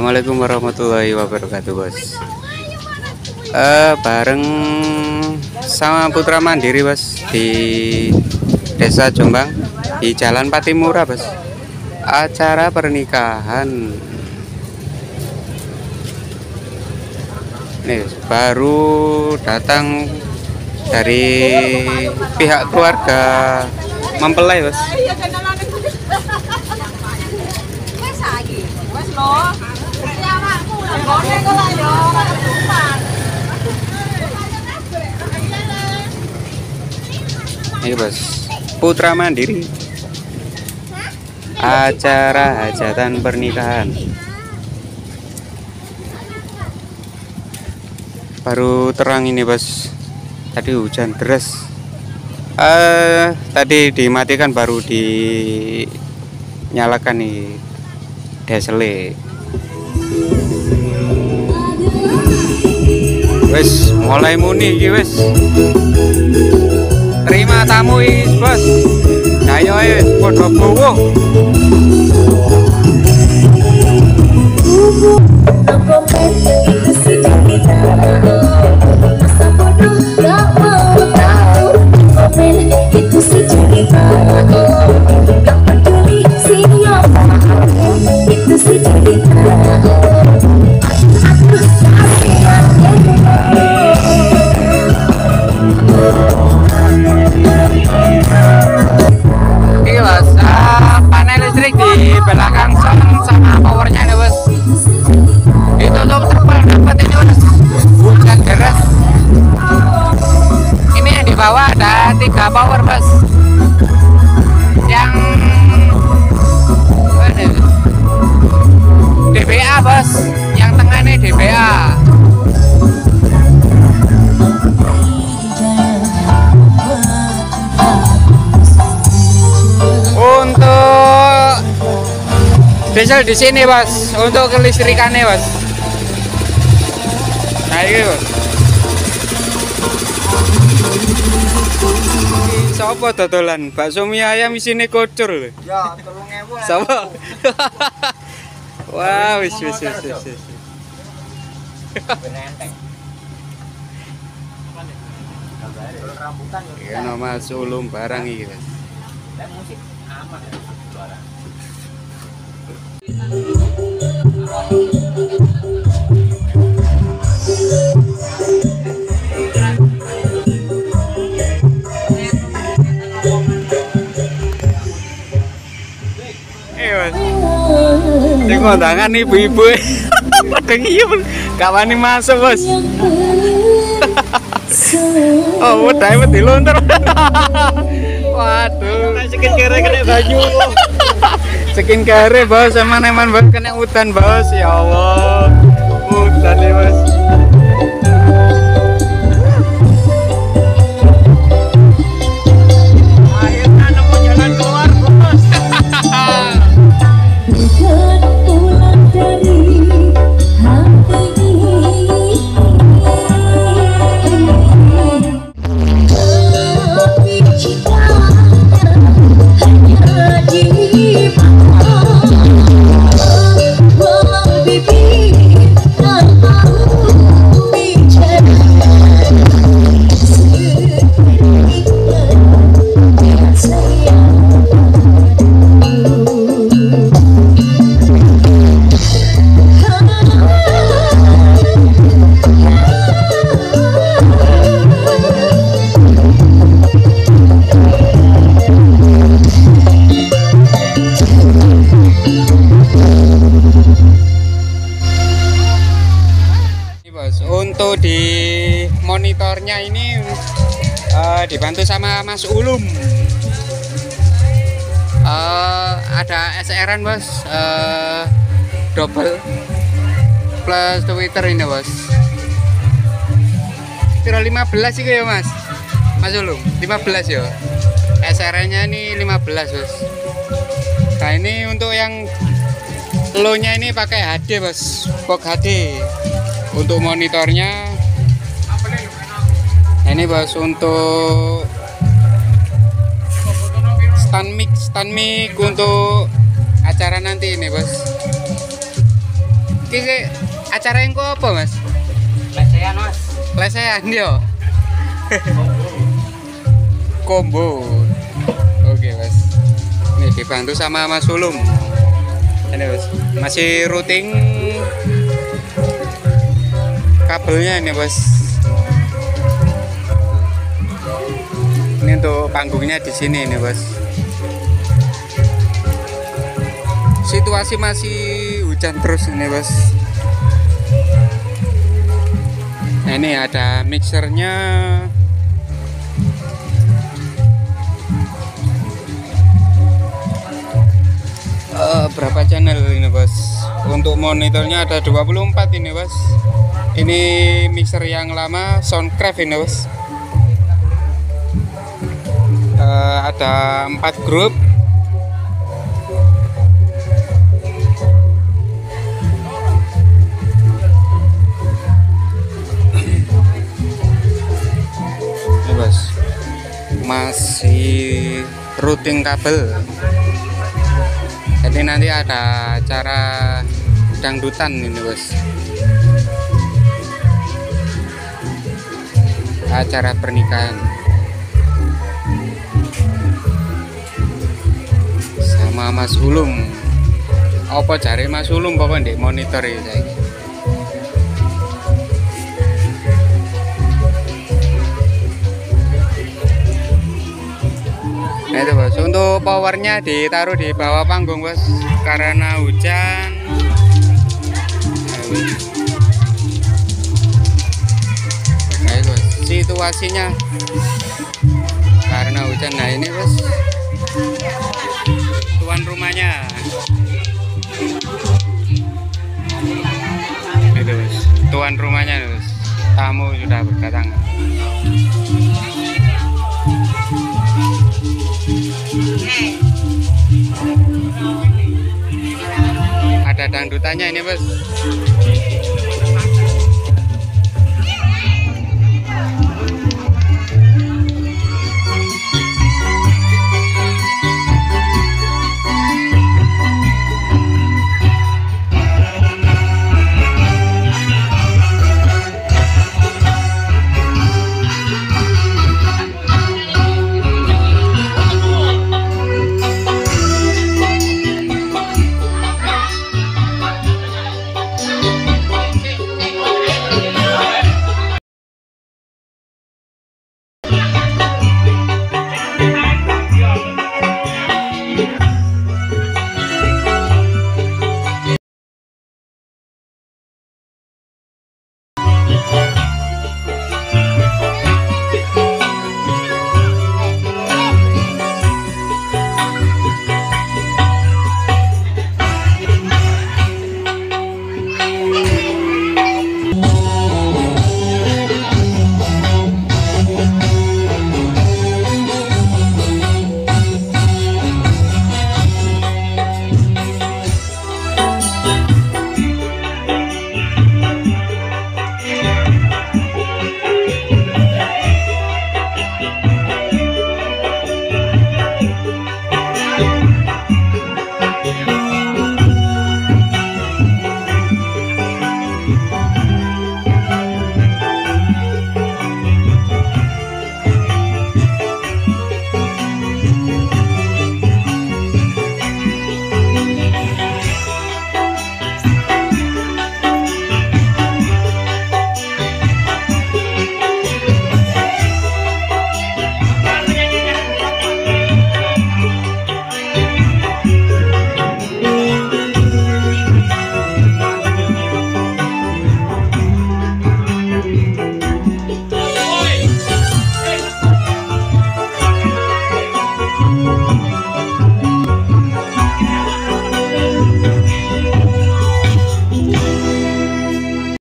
Assalamualaikum warahmatullahi wabarakatuh, bos. Bareng sama Putra Mandiri, bos, di Desa Jombang di Jalan Patimura, bos. Acara pernikahan. Nih, baru datang dari pihak keluarga mempelai, bos. Ini, bos, Putra Mandiri, acara hajatan pernikahan. Baru terang ini, bos. Tadi hujan deras. Tadi dimatikan baru dinyalakan nih. Desele. Wes mulai muni iki, wes. Terima tamu iki, bos. Ayo ayo padha gowo. Diesel di sini, bos, untuk kelistrikannya, bos. Nah, ini, bos. Sopo dodolan bakso mie ayam isine kocor lho. Ya, 3000. Sopo? Wah, wis. rambutan ya. Iya, Mas Ulum barang iki. Lah musik aman ya barang. Sing kondangan ibu-ibu. Padeng iya gak wani masuk, Bos. Oh, wedhae wedi lunter. Waduh. Skincare kena banyu. Skincare, Bos, eman-eman banget kena udan, Bos. Ya Allah. Udan ya, Bos. Akhirnya nemu jalan keluar, Bos. Untuk di monitornya ini dibantu sama Mas Ulum, ada SRN, Bos, double plus Twitter ini, Bos. Kira 15 sih ya, Mas Ulum, 15 ya. SRN-nya ini 15, Bos. Nah, ini untuk yang low-nya ini pakai HD, Bos. Box HD. Untuk monitornya ini, Bos, untuk stand mic untuk acara nanti ini, Bos. Ini acara yang apa, Mas? Lesehan, Mas. Lesehan yo. Combo. Oke, Bos. Ini dibantu sama Mas Sulung. Ini, Bos. Masih routing kabelnya ini, Bos. Ini untuk panggungnya di sini ini, Bos. Situasi masih hujan terus ini, Bos. Nah, ini ada mixernya. Berapa channel ini, Bos? Untuk monitornya ada 24 ini, Bos. Ini mixer yang lama Soundcraft ini, Bos. Ada 4 grup. Ini, Bos. Masih routing kabel. Jadi nanti ada acara dangdutan ini, Bos. Acara pernikahan sama Mas Ulum. Apa jare Mas Ulum pokoknya di monitor ya saya. Nah itu, Bos, untuk powernya ditaruh di bawah panggung, Bos, karena hujan. Situasinya karena hujan. Nah ini, Bos, tuan rumahnya itu, Bos, tuan rumahnya, Bos, tamu sudah berdatang. Ada dangdutannya ini, Bos.